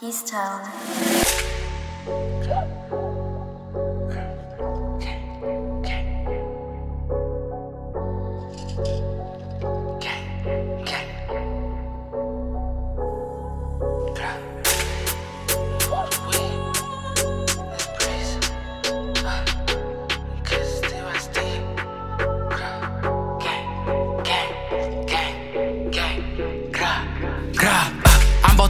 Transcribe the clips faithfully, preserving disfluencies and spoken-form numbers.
Keystone.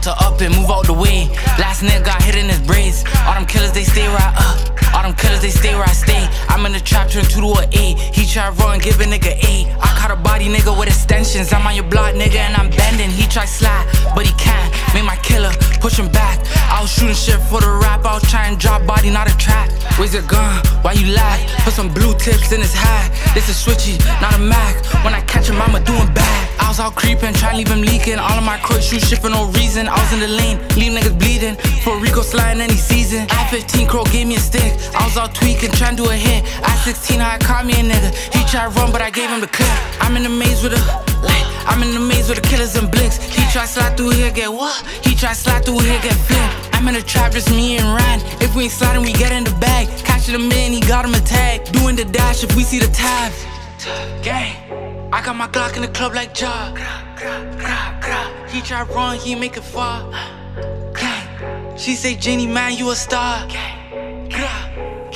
To up and move out the way. Last nigga got hit in his braids. All them killers, they stay right up. All them killers, they stay where I stay. I'm in the trap, turn two to an eight. He try run, give a nigga eight. I caught a body nigga with extensions. I'm on your block, nigga, and I'm bending. He try slide, but he can't. Made my killer, push him back. I was shooting shit for the rap. I was trying to drop body, not a trap. Where's your gun? Why you lie? Put some blue tips in his hat. This is switchy, not a Mac. When I catch him, I'ma do him bad. I was out creeping, try to leave him leaking. All of my crooks shoot shit for no reason. I was in the lane, leave niggas bleeding. For Rico sliding any season. At fifteen, Crow gave me a stick. I was out tweaking, trying to do a hit. At sixteen, I caught me a nigga. He tried to run, but I gave him the clip. I'm in the maze with a light. I'm in the maze with the killers and blicks. He tried slide through here, get what? He tried slide through here, get flipped. I'm in the trap, just me and Ryan. If we ain't sliding, we get in the bag. Catching him in, he got him a tag. Doing the dash if we see the tab. Gang. I got my Glock in the club like Ja. He try run, he make it far. She say, Jenny, man, you a star.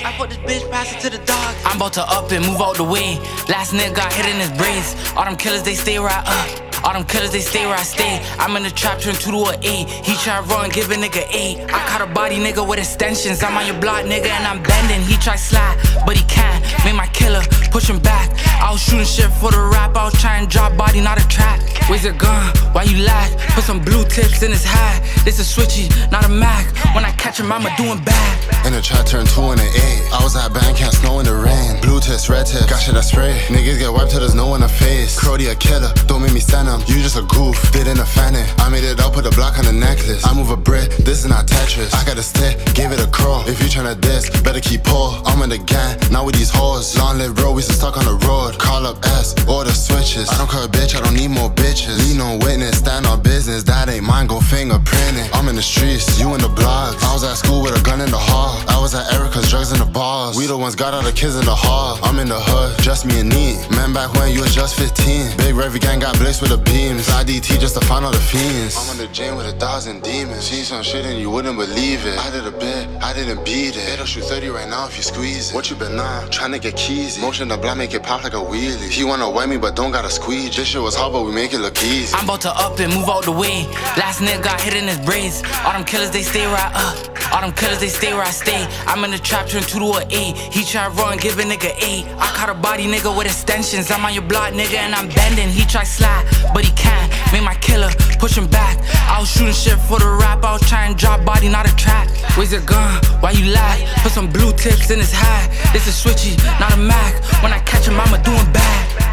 I put this bitch, pass it to the dog. I'm about to up and move out the way. Last nigga got hit in his braids. All them killers, they stay right up. All them killers, they stay where I stay. I'm in the trap, turn two to an eight. He try run, give a nigga eight. I caught a body nigga with extensions. I'm on your block, nigga, and I'm bending. He try slide, but he can't. Made my killer, push him back. I was shooting shit for the rap. I was trying to drop body, not a trap. Where's your gun? Why you lie? Put some blue tips in his hat. This is switchy, not a Mac. When I catch him, I'ma do him bad. In the trap, turn two and an eight. I was at bank, can't snow in the rain. Blue tips, red tips, got shit I spray. Niggas get wiped till there's no in the face. Crody a killer, don't make me stand. You just a goof, didn't offend it. I made it up with a block on the necklace. I move a brick, this is not Tetris. I got a stick, give it a crawl. If you tryna diss, better keep poor. I'm in the gang, not with these hoes. Long live bro, we still stuck on the road. Call up S, order switches. I don't care a bitch, I don't need more bitches. Need no witness, stand on business. That ain't mine, go fingerprint it. I'm in the streets, you in the blogs. I was at school with a gun in the hall. I was at Erica's, drugs in the bars. We the ones got all the kids in the hall. I'm in the hood, just me and Neat. Man, back when you was just fifteen. Big Revy gang got blitzed with a beams, I D T just to find all the fiends. I'm on the gym with a thousand demons. See some shit and you wouldn't believe it. I did a bit, I didn't beat it. It'll shoot thirty right now if you squeeze it. What you been on? Trying to get keys. Motion the block, make it pop like a wheelie. He wanna wipe me but don't gotta squeeze. This shit was hard but we make it look easy. I'm about to up and move out the way. Last nigga got hit in his braids. All them killers, they stay right up. All them killers, they stay where I stay. I'm in the trap, turn two to an eight. He try run, give a nigga eight. I caught a body nigga with extensions. I'm on your block, nigga, and I'm bending. He try slide, but he can't. Made my killer, push him back. I was shooting shit for the rap. I was trying to drop body, not a trap. Where's your gun? Why you lie? Put some blue tips in his hat. This is switchy, not a Mac. When I catch him, I'ma do him bad.